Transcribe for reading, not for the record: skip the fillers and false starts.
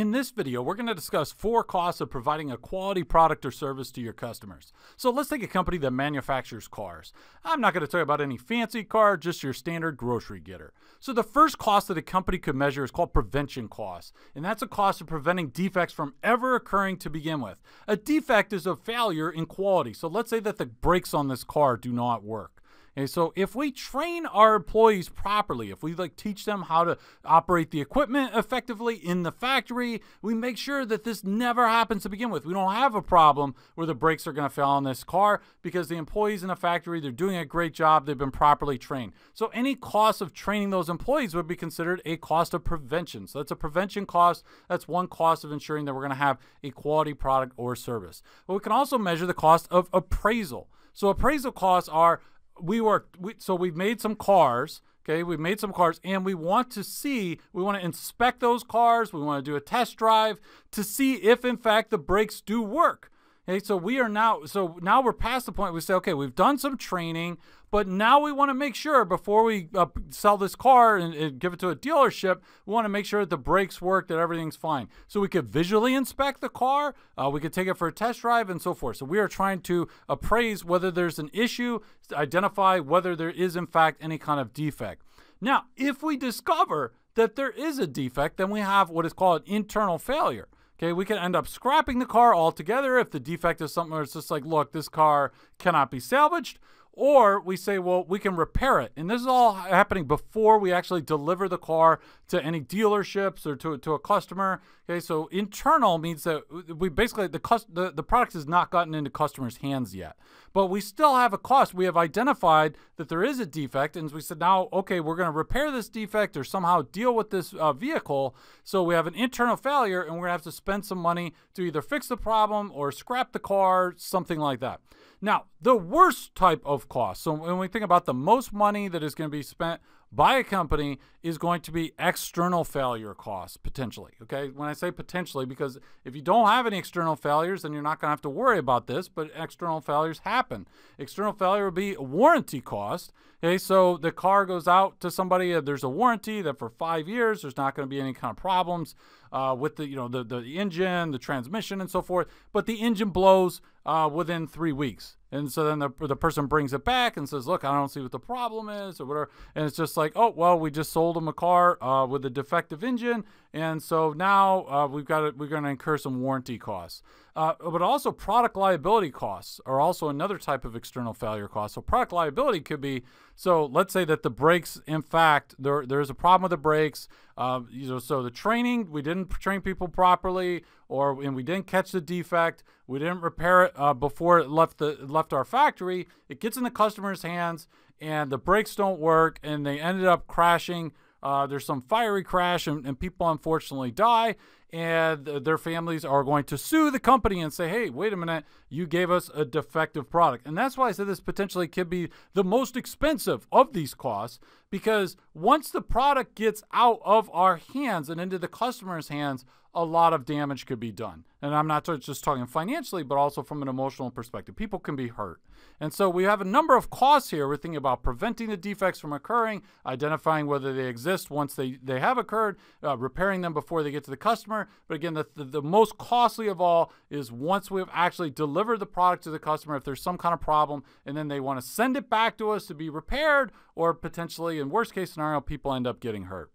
In this video, we're going to discuss 4 costs of providing a quality product or service to your customers. So let's take a company that manufactures cars. I'm not going to tell you about any fancy car, just your standard grocery getter. So the first cost that a company could measure is called prevention costs, and that's a cost of preventing defects from ever occurring to begin with. A defect is a failure in quality. So let's say that the brakes on this car do not work. Okay, so if we train our employees properly, if we teach them how to operate the equipment effectively in the factory, we make sure that this never happens to begin with. We don't have a problem where the brakes are going to fail on this car because the employees in the factory, they're doing a great job. They've been properly trained. So any cost of training those employees would be considered a cost of prevention. So that's a prevention cost. That's one cost of ensuring that we're going to have a quality product or service. But we can also measure the cost of appraisal. So appraisal costs are we've made some cars, okay? We've made some cars and we want to inspect those cars. We want to do a test drive to see if in fact the brakes do work. Okay, so now we're past the point we say, okay, we've done some training, but now we want to make sure before we sell this car and give it to a dealership, we want to make sure that the brakes work, that everything's fine. So we could visually inspect the car, we could take it for a test drive and so forth. So we are trying to appraise whether there's an issue, identify whether there is in fact any kind of defect. Now, if we discover that there is a defect, then we have what is called an internal failure. Okay, we can end up scrapping the car altogether if the defect is something where it's just like, look, this car cannot be salvaged. Or we say, well, we can repair it. And this is all happening before we actually deliver the car to any dealerships or to a customer. Okay, so internal means that we basically, the product has not gotten into customers' hands yet. But we still have a cost. We have identified that there is a defect. And we said, now, okay, we're going to repair this defect or somehow deal with this vehicle. So we have an internal failure and we're going to have to spend some money to either fix the problem or scrap the car, something like that. Now, the worst type of cost, so when we think about the most money that is going to be spent by a company is going to be external failure costs, potentially. Okay, when I say potentially, because if you don't have any external failures, then you're not going to have to worry about this, but external failures happen. External failure would be warranty cost. Okay, so the car goes out to somebody, there's a warranty that for 5 years, there's not going to be any kind of problems with the engine, the transmission, and so forth, but the engine blows within 3 weeks. And so then the person brings it back and says, look, I don't see what the problem is or whatever. And it's just like, oh, well, we just sold them a car with a defective engine. And so now we're going to incur some warranty costs. But also product liability costs are also another type of external failure cost. So product liability could be, so let's say that the brakes, in fact, there's a problem with the brakes. So the training, we didn't train people properly, and we didn't catch the defect. We didn't repair it before it left our factory. It gets in the customer's hands and the brakes don't work and they ended up crashing. There's some fiery crash and people unfortunately die, and their families are going to sue the company and say, hey, wait a minute, you gave us a defective product. And that's why I said this potentially could be the most expensive of these costs, because once the product gets out of our hands and into the customer's hands, a lot of damage could be done. And I'm not just talking financially, but also from an emotional perspective. People can be hurt. And so we have a number of costs here. We're thinking about preventing the defects from occurring, identifying whether they exist once they have occurred, repairing them before they get to the customer. But again, the most costly of all is once we've actually delivered the product to the customer, if there's some kind of problem, and then they want to send it back to us to be repaired, or potentially in worst case scenario, people end up getting hurt.